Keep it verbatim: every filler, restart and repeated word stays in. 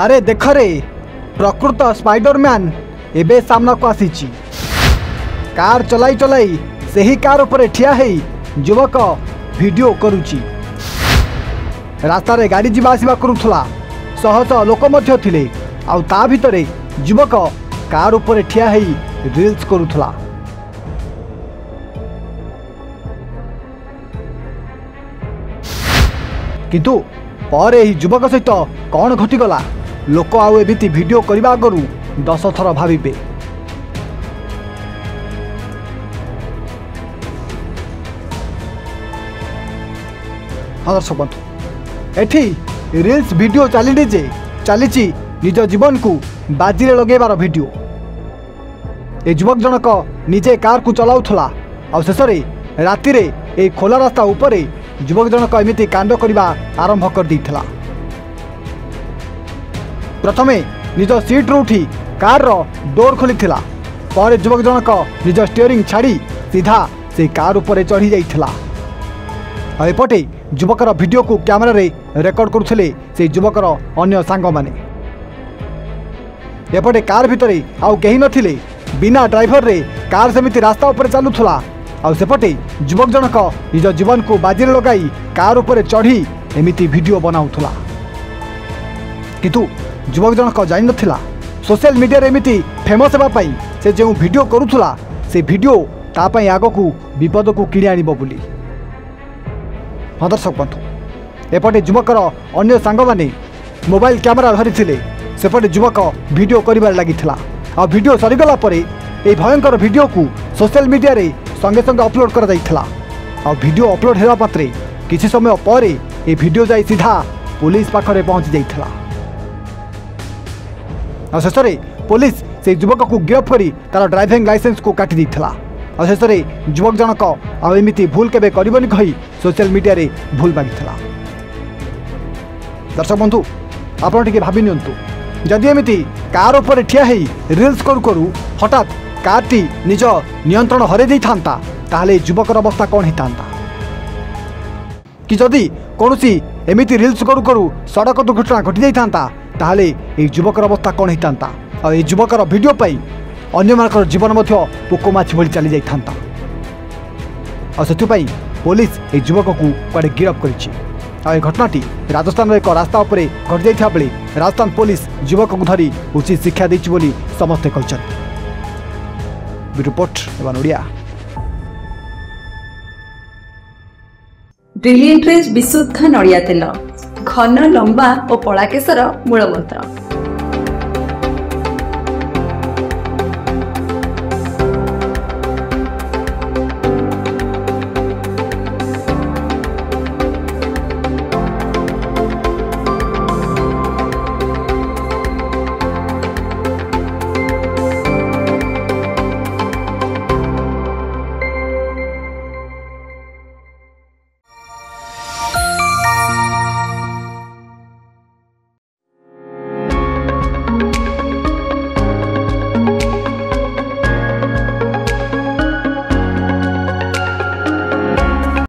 अरे देख रे प्रकृत स्पाइडरमैन एबे सामना को आसीची। कार चलाई चलाई सही कार उपर ठिया है युवक वीडियो करुची। रास्तार गाड़ी जीवा आसवा करूला शह शह लोक थे आ भर युवक कार उपर ठिया है रील्स करूला। किंतु पर युवक सहित कौन घटीगला लोक आती भिडियो करने आगु दस थर भावे। हाँ दर्शक बंधु एटी रिल्स भिडियो चलिए जे चली निज जीवन को बाजी में लगेबार भिडियो। ए युवक जनक निजे कार को चलाउथला आ शेष राति रे ए खोला रास्ता ऊपर युवक जनक एमती कांड करने आरंभ कर दी थला। प्रथमे निज सीट्रु उठी कार रो डोर खोली थला, पर युवक जनक निज स्टीयरिंग छाड़ी सीधा से कार ऊपर चढ़ी जाइथिला। एपटे युवक भिडियो को कैमरा रे रेकॉर्ड करुथिले से युवक अन्य सांग माने। एपटे कार भितरे आउ केही नथिले बिना ड्राइवर रे कार सेमिति रास्ता ऊपर चलुथला आ सेपटे युवक जनक निज जीवन को बाजी में लगाई कार ऊपर चढ़ी एमिति भिडियो बनाउथला। किंतु युवक जनक जान ना सोशल मीडिया एमती फेमस होगापी से जो भिडियो करूला से भिडियो तापाई आग को विपद को किणी आनब बोली। हाँ दर्शक बंधु एपटे युवकर अन्य सांग माने मोबाइल कैमेरा धरी सेपटे युवक भिडियो कर लगी आ भिडियो सरीगला भयंकर भिडियो को सोशल मीडिया रे संगे संगे अपलोड कर भिडियो अपलोड होगा मात्रे किसी समय पर यह भिडियो जाई सीधा पुलिस पाखरे पहुँची जाइला। आ शेष पुलिस से युवक को गिरफ्त कर तार ड्राइविंग लाइसेंस को काटी देता। आ शेष युवक जनक आमती भूल केबे करबनी कही सोशल मीडिया रे भूल मांगीला। दर्शक बंधु आपड़ टे भाव जदि एमती कार उपर ठिया है रिल्स करू करू हठात कारटी निज नियंत्रण हरे दे था ताहले युवकर अवस्था कौन होता कि जदि कौन एमती रिल्स करू करू सड़क दुर्घटना घटी जाता ताहले ए युवकर अवस्था कौन होता और ए युवकर भिडियो पाई अन्य मानकर जीवन पोकमाछी भली चली जाता और से पुलिस ए युवक को कड़े गिरफ्त कर घटनाटी राजस्थान एक रास्ता उपर घटी जाता बेले राजस्थान पुलिस युवक को धरी उचित शिक्षा देती समस्ते कहते। रिपोर्ट एवं ओडिया ब्रिलियंट रेज विशुद्ध नड़िया तेल घन लंबा और पलाकेशर मूलमंत्र।